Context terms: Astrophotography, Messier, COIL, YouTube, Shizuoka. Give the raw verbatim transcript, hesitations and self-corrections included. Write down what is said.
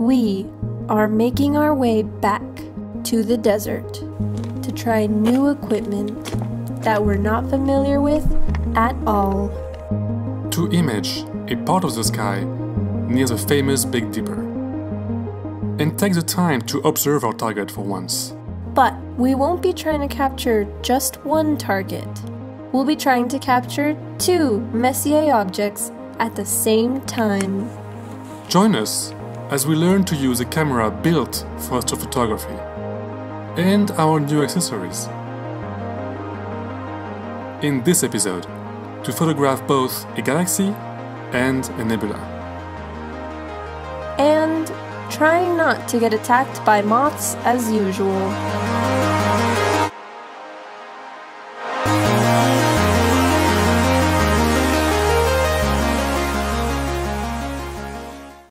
We are making our way back to the desert to try new equipment that we're not familiar with at all. To image a part of the sky near the famous Big Dipper. And take the time to observe our target for once. But we won't be trying to capture just one target. We'll be trying to capture two Messier objects at the same time. Join us as we learn to use a camera built for astrophotography and our new accessories. In this episode, to photograph both a galaxy and a nebula. And try not to get attacked by moths as usual.